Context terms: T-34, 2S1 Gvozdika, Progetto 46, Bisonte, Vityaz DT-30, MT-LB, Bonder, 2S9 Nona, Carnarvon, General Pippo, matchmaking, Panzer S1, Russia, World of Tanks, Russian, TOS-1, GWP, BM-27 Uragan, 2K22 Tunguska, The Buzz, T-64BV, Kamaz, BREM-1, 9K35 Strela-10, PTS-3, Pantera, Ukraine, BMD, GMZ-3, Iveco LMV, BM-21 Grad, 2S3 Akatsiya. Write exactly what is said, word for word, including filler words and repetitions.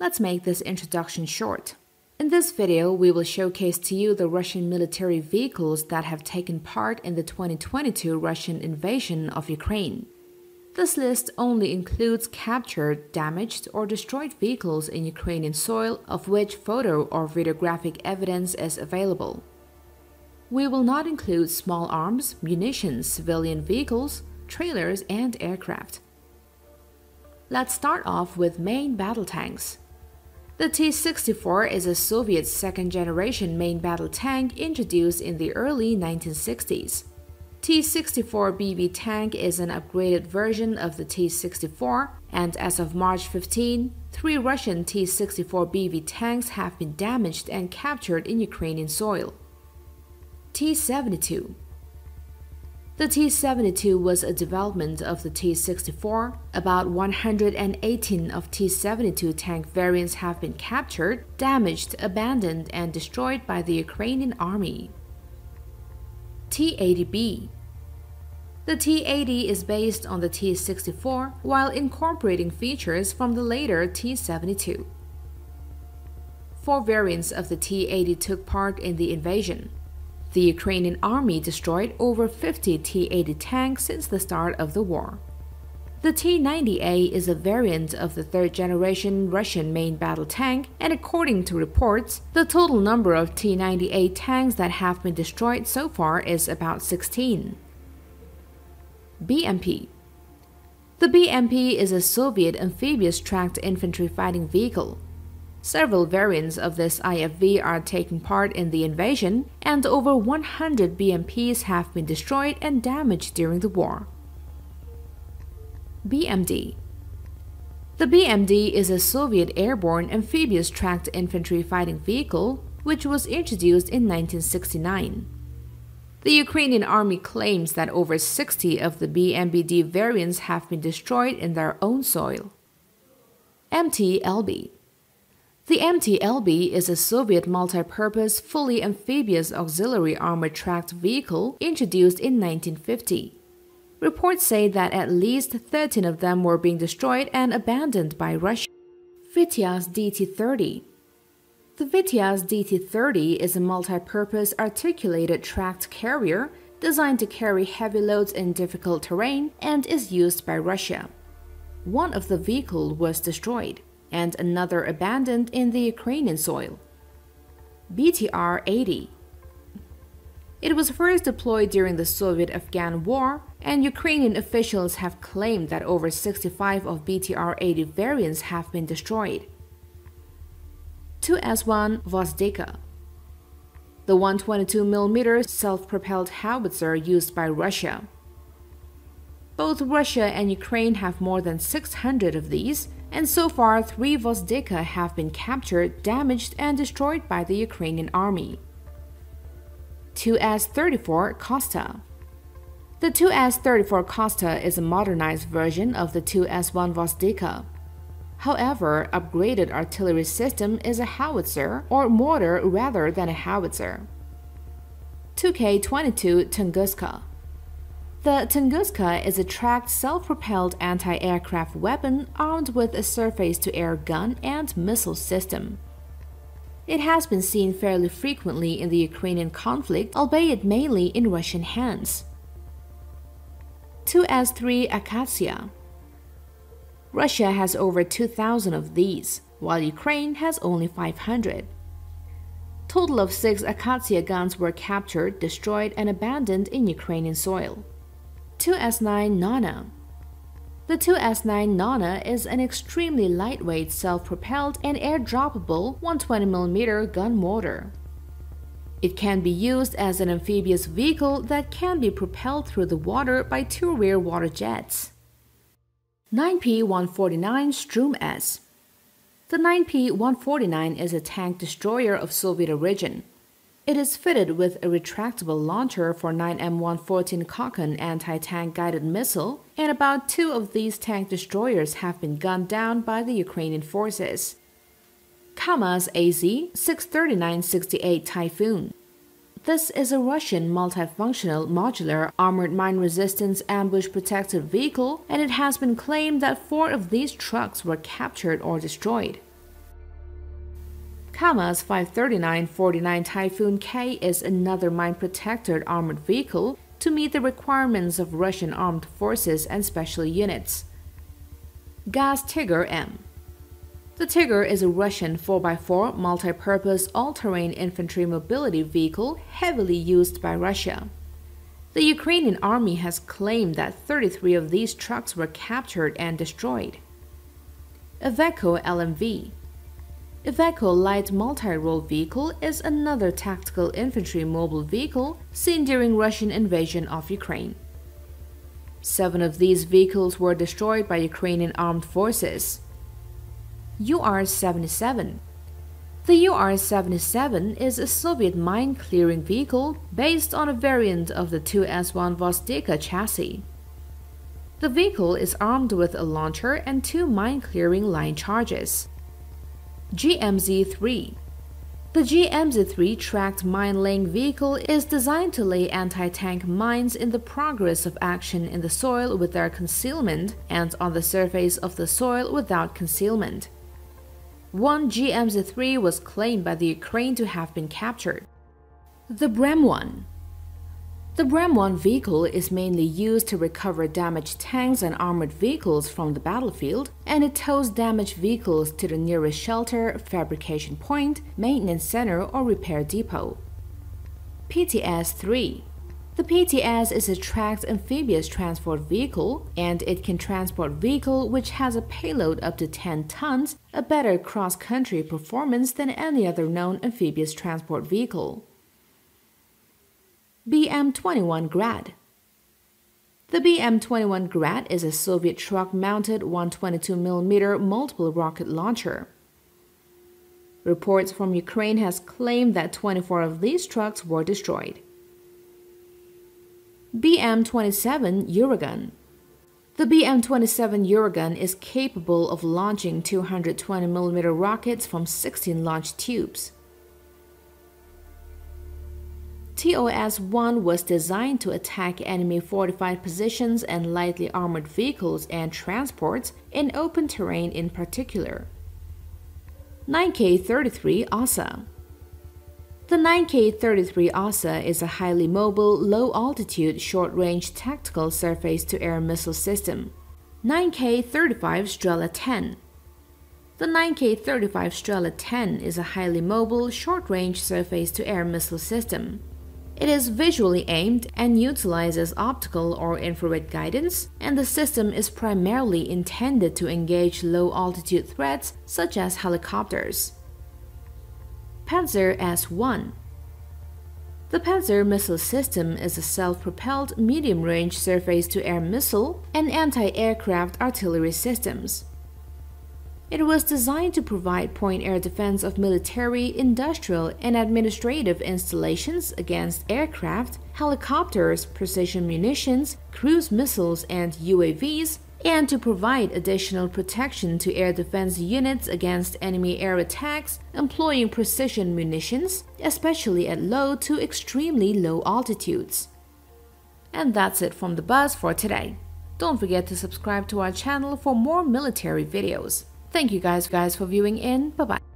Let's make this introduction short. In this video, we will showcase to you the Russian military vehicles that have taken part in the twenty twenty-two Russian invasion of Ukraine. This list only includes captured, damaged, or destroyed vehicles in Ukrainian soil of which photo or videographic evidence is available. We will not include small arms, munitions, civilian vehicles, trailers, and aircraft. Let's start off with main battle tanks. The T sixty-four is a Soviet second-generation main battle tank introduced in the early nineteen sixties. T sixty-four B V tank is an upgraded version of the T sixty-four, and as of March fifteenth, three Russian T sixty-four B V tanks have been damaged and captured in Ukrainian soil. T seventy-two. The T seventy-two was a development of the T sixty-four. About one hundred eighteen of T seventy-two tank variants have been captured, damaged, abandoned, and destroyed by the Ukrainian army. T eighty B. The T eighty is based on the T sixty-four while incorporating features from the later T seventy-two. Four variants of the T eighty took part in the invasion. The Ukrainian army destroyed over fifty T eighty tanks since the start of the war. The T ninety A is a variant of the third-generation Russian main battle tank, and according to reports, the total number of T ninety A tanks that have been destroyed so far is about sixteen. B M P. The B M P is a Soviet amphibious tracked infantry fighting vehicle. Several variants of this I F V are taking part in the invasion, and over one hundred B M Ps have been destroyed and damaged during the war. B M D. The B M D is a Soviet airborne amphibious tracked infantry fighting vehicle, which was introduced in nineteen sixty-nine. The Ukrainian army claims that over sixty of the B M D variants have been destroyed in their own soil. M T L B. The M T L B is a Soviet multi-purpose, fully amphibious auxiliary armored tracked vehicle introduced in nineteen fifty. Reports say that at least thirteen of them were being destroyed and abandoned by Russia. Vityaz D T thirty. The Vityaz D T thirty is a multi-purpose articulated tracked carrier designed to carry heavy loads in difficult terrain and is used by Russia. One of the vehicles was destroyed, and another abandoned in the Ukrainian soil. B T R eighty. It was first deployed during the Soviet-Afghan War, and Ukrainian officials have claimed that over sixty-five of B T R eighty variants have been destroyed. two S one Gvozdika. The one hundred twenty-two millimeter self-propelled howitzer used by Russia. Both Russia and Ukraine have more than six hundred of these, and so far three Gvozdika have been captured, damaged, and destroyed by the Ukrainian army. two S thirty-four Kosta. The two S thirty-four Kosta is a modernized version of the two S one Gvozdika. However, upgraded artillery system is a howitzer or mortar rather than a howitzer. two K twenty-two Tunguska. The Tunguska is a tracked self-propelled anti-aircraft weapon armed with a surface-to-air gun and missile system. It has been seen fairly frequently in the Ukrainian conflict, albeit mainly in Russian hands. two S three Akatsiya. Russia has over two thousand of these, while Ukraine has only five hundred. Total of six Akatsiya guns were captured, destroyed, and abandoned in Ukrainian soil. two S nine Nona. The two S nine Nona is an extremely lightweight, self-propelled, and air-droppable one hundred twenty millimeter gun mortar. It can be used as an amphibious vehicle that can be propelled through the water by two rear water jets. nine P one forty-nine Shturm-S. The nine P one forty-nine is a tank destroyer of Soviet origin. It is fitted with a retractable launcher for nine M one fourteen Kokon anti-tank guided missile, and about two of these tank destroyers have been gunned down by the Ukrainian forces. Kamaz six thirty-nine sixty-eight Typhoon. This is a Russian multifunctional modular armored mine-resistance ambush-protected vehicle, and it has been claimed that four of these trucks were captured or destroyed. Kamaz five thirty-nine forty-nine Typhoon-K is another mine-protected armored vehicle to meet the requirements of Russian armed forces and special units. Gaz Tigr-M. The Tigr is a Russian four by four multi-purpose all-terrain infantry mobility vehicle heavily used by Russia. The Ukrainian army has claimed that thirty-three of these trucks were captured and destroyed. Iveco L M V. Iveco light multi-role vehicle is another tactical infantry mobile vehicle seen during Russian invasion of Ukraine. Seven of these vehicles were destroyed by Ukrainian armed forces. U R seventy-seven. The U R seventy-seven is a Soviet mine-clearing vehicle based on a variant of the two S one Gvozdika chassis. The vehicle is armed with a launcher and two mine-clearing line charges. G M Z three. The G M Z three tracked mine-laying vehicle is designed to lay anti-tank mines in the progress of action in the soil with their concealment and on the surface of the soil without concealment. One G M Z three was claimed by the Ukraine to have been captured. The B R E M one. The B R E M one vehicle is mainly used to recover damaged tanks and armored vehicles from the battlefield, and it tows damaged vehicles to the nearest shelter, fabrication point, maintenance center, or repair depot. P T S three. The P T S is a tracked amphibious transport vehicle, and it can transport vehicle which has a payload up to ten tons, a better cross-country performance than any other known amphibious transport vehicle. B M twenty-one Grad. The B M twenty-one Grad is a Soviet truck-mounted one hundred twenty-two millimeter multiple rocket launcher. Reports from Ukraine has claimed that twenty-four of these trucks were destroyed. B M twenty-seven Uragan. The B M twenty-seven Uragan is capable of launching two hundred twenty millimeter rockets from sixteen launch tubes. T O S one was designed to attack enemy fortified positions and lightly armored vehicles and transports in open terrain in particular. nine K thirty-three O S A. The nine K thirty-three O S A is a highly mobile, low-altitude, short-range tactical surface-to-air missile system. nine K thirty-five Strela ten. The nine K thirty-five Strela ten is a highly mobile, short-range surface-to-air missile system. It is visually aimed and utilizes optical or infrared guidance, and the system is primarily intended to engage low-altitude threats such as helicopters. Panzer S one. The Panzer missile system is a self-propelled medium-range surface-to-air missile and anti-aircraft artillery systems. It was designed to provide point air defense of military, industrial, and administrative installations against aircraft, helicopters, precision munitions, cruise missiles, and U A Vs, and to provide additional protection to air defense units against enemy air attacks, employing precision munitions, especially at low to extremely low altitudes. And that's it from the Buzz for today. Don't forget to subscribe to our channel for more military videos. Thank you guys guys for viewing in. Bye bye.